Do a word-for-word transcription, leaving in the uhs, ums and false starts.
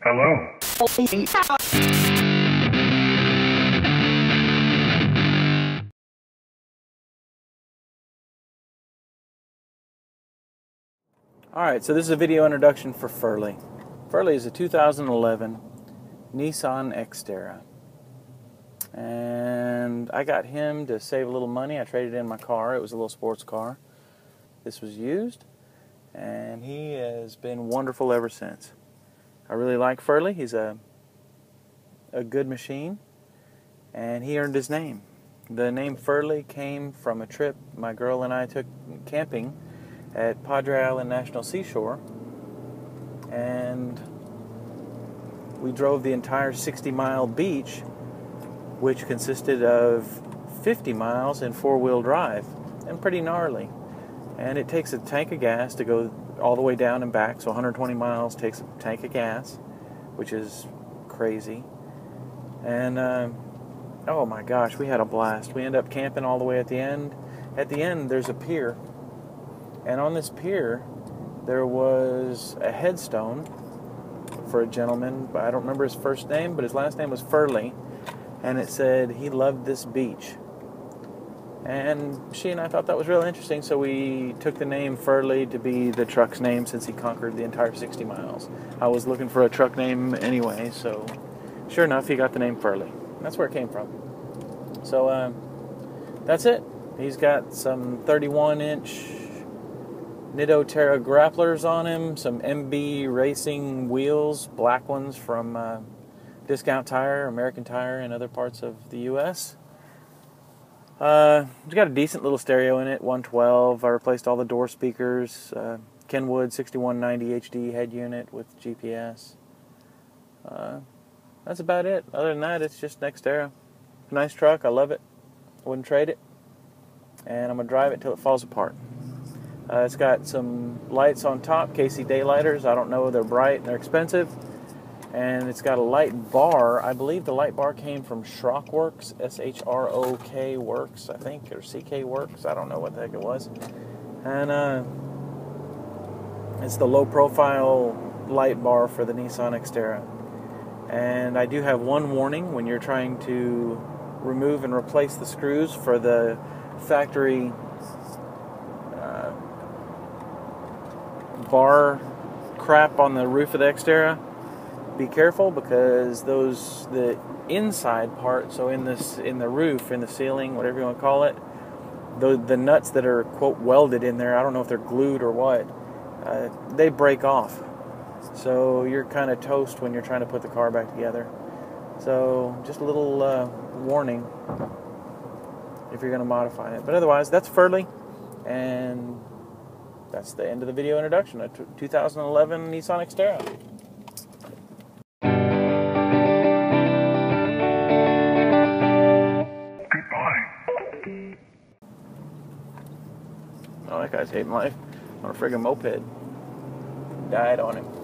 Hello. All right, so this is a video introduction for Furley. Furley is a two thousand eleven Nissan Xterra. And I got him to save a little money. I traded in my car. It was a little sports car. This was used, and he has been wonderful ever since. I really like Furley. He's a a good machine, and he earned his name. The name Furley came from a trip my girl and I took camping at Padre Island National Seashore, and we drove the entire sixty mile beach, which consisted of fifty miles in four-wheel drive, and pretty gnarly. And it takes a tank of gas to go all the way down and back, so one hundred twenty miles takes a tank of gas, which is crazy. And uh, oh my gosh, we had a blast. We end up camping all the way at the end. At the end, there's a pier, and on this pier there was a headstone for a gentleman. I don't remember his first name, but his last name was Furley, and it said he loved this beach. And she and I thought that was really interesting, so we took the name Furley to be the truck's name, since he conquered the entire sixty miles. I was looking for a truck name anyway, so sure enough, he got the name Furley. That's where it came from. So uh, that's it. He's got some thirty-one inch Nitto Terra Grapplers on him, some M B Racing wheels, black ones from uh, Discount Tire, American Tire, and other parts of the U S Uh, it's got a decent little stereo in it, one twelve. I replaced all the door speakers, uh, Kenwood sixty-one ninety H D head unit with G P S. Uh, that's about it. Other than that, it's just an Xterra. Nice truck, I love it. I wouldn't trade it. And I'm going to drive it till it falls apart. Uh, it's got some lights on top, K C Daylighters. I don't know, they're bright and they're expensive. And it's got a light bar. I believe the light bar came from Shrock Works, S H R O K Works, I think, or C K Works. I don't know what the heck it was. And uh, it's the low-profile light bar for the Nissan Xterra. And I do have one warning when you're trying to remove and replace the screws for the factory uh, bar crap on the roof of the Xterra. Be careful, because those the inside part, so in this in the roof, in the ceiling, whatever you want to call it, the the nuts that are quote welded in there, I don't know if they're glued or what, uh, they break off, so you're kind of toast when you're trying to put the car back together. So just a little uh, warning if you're going to modify it. But otherwise, that's Furley, and that's the end of the video introduction. A two thousand eleven Nissan Xterra. That guy's hating life on a friggin' moped. Died on him.